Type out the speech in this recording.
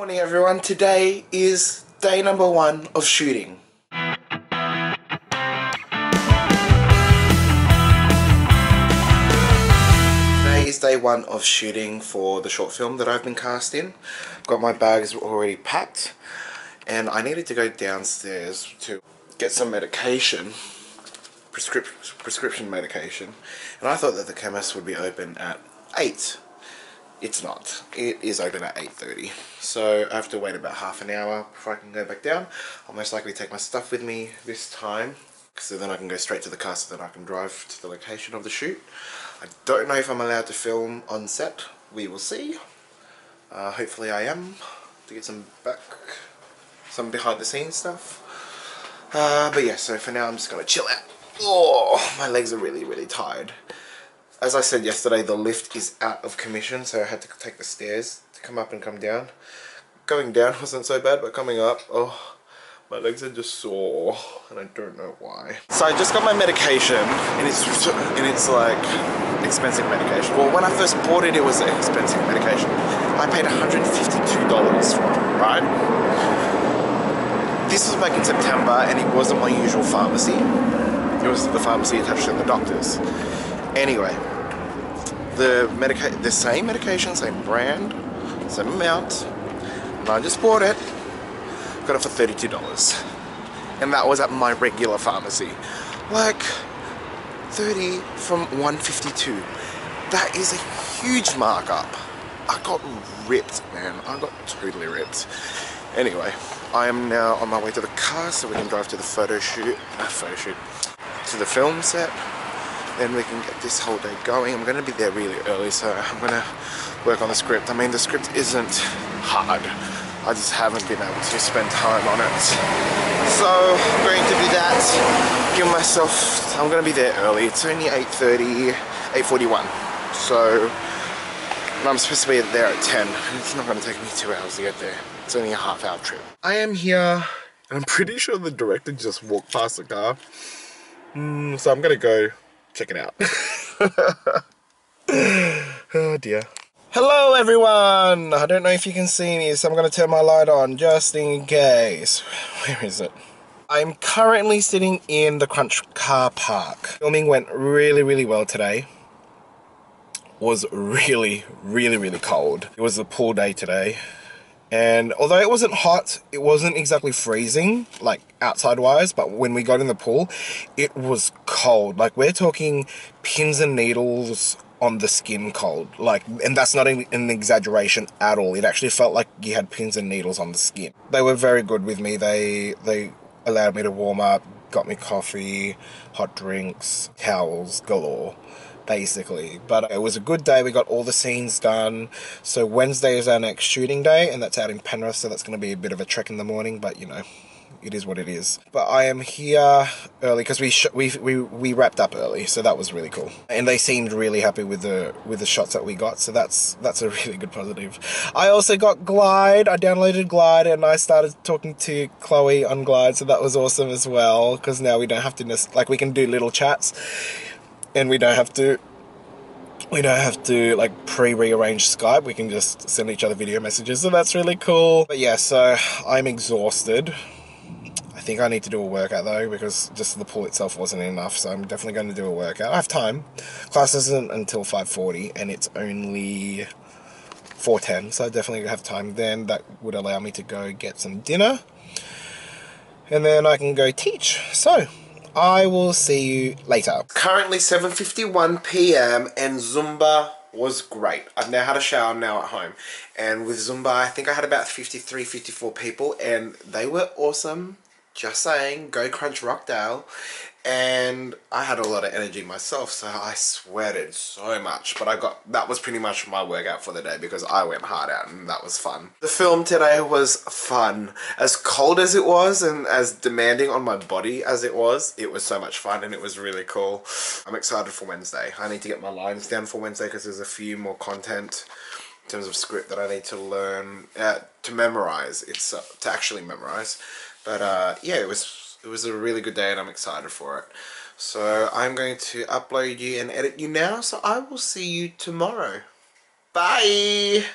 Morning everyone, today is day number 1 of shooting. Today is day 1 of shooting for the short film that I've been cast in. Got my bags already packed and I needed to go downstairs to get some medication, prescription medication, and I thought that the chemist would be open at 8. It's not. It is open at 8:30. So I have to wait about half an hour before I can go back down. I'll most likely take my stuff with me this time, so then I can go straight to the car so that I can drive to the location of the shoot. I don't know if I'm allowed to film on set. We will see. Hopefully I am, to get some behind the scenes stuff. But yeah, so for now I'm just going to chill out. Oh, my legs are really, really tired. As I said yesterday, the lift is out of commission, so I had to take the stairs to come up and come down. Going down wasn't so bad, but coming up, oh, my legs are just sore, and I don't know why. So I just got my medication, and it's like expensive medication. Well, when I first bought it, it was expensive medication. I paid $152 for it, right? This was back in September, and it wasn't my usual pharmacy. It was the pharmacy attached to the doctor's. Anyway, the same medication, same brand, same amount, and I just bought it, got it for $32, and that was at my regular pharmacy. Like, 30 from 152, that is a huge markup. I got ripped, man, I got totally ripped. Anyway, I am now on my way to the car so we can drive to the to the film set. Then we can get this whole day going. I'm going to be there really early, so I'm going to work on the script. I mean, the script isn't hard. I just haven't been able to spend time on it. So I'm going to do that. I'm going to be there early. It's only 8:30, 8:41. So I'm supposed to be there at 10. It's not going to take me 2 hours to get there. It's only a half-hour trip. I am here, and I'm pretty sure the director just walked past the car. So I'm going to go check it out. Oh dear. Hello everyone! I don't know if you can see me, so I'm going to turn my light on just in case. Where is it? I'm currently sitting in the Crunch car park. Filming went really, really well today. Was really, really, really cold. It was a pool day today. And although it wasn't hot, it wasn't exactly freezing, like outside-wise, but when we got in the pool, it was cold. Like, we're talking pins and needles on the skin cold. Like, and that's not an exaggeration at all. It actually felt like you had pins and needles on the skin. They were very good with me. They allowed me to warm up, got me coffee, hot drinks, towels galore, basically. But it was a good day. We got all the scenes done. So Wednesday is our next shooting day, and that's out in Penrith, so that's going to be a bit of a trek in the morning, but you know, it is what it is. But I am here early because we wrapped up early, so that was really cool. And they seemed really happy with the shots that we got, so that's a really good positive. I also got Glide. I downloaded Glide and I started talking to Chloe on Glide, so that was awesome as well, because now we don't have to like, we can do little chats. And we don't have to like pre-rearrange Skype. We can just send each other video messages, so that's really cool. But yeah, so I'm exhausted. I think I need to do a workout though, because just the pool itself wasn't enough, so I'm definitely going to do a workout. I have time. Class isn't until 5:40 and it's only 4:10, so I definitely have time then. That would allow me to go get some dinner and then I can go teach. So I will see you later. Currently 7:51 p.m. and Zumba was great. I've now had a shower now at home, and with Zumba I think I had about 53, 54 people, and they were awesome. Just saying, go Crunch Rockdale. And I had a lot of energy myself, so I sweated so much, but that was pretty much my workout for the day, because I went hard out and that was fun. The film today was fun. As cold as it was and as demanding on my body as it was so much fun, and it was really cool. I'm excited for Wednesday. I need to get my lines down for Wednesday because there's a few more content in terms of script that I need to learn, to memorize. It's to actually memorize. But yeah, it was a really good day and I'm excited for it. So I'm going to upload you and edit you now. So I will see you tomorrow. Bye!